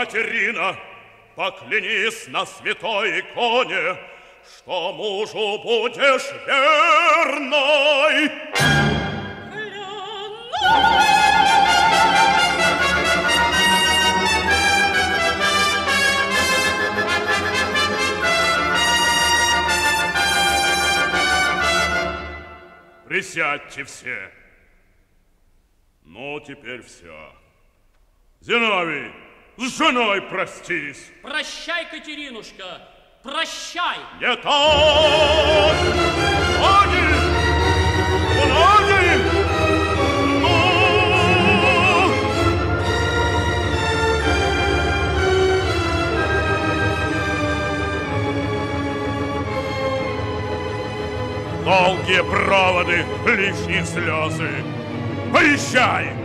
Катерина, поклянись на святой иконе, что мужу будешь верной. Присядьте все. Ну, теперь все. Зиновий, с женой простись. Прощай, Катеринушка, прощай. Не так! Уходи! Уходи! Долгие проводы, лишние слезы. Прощай!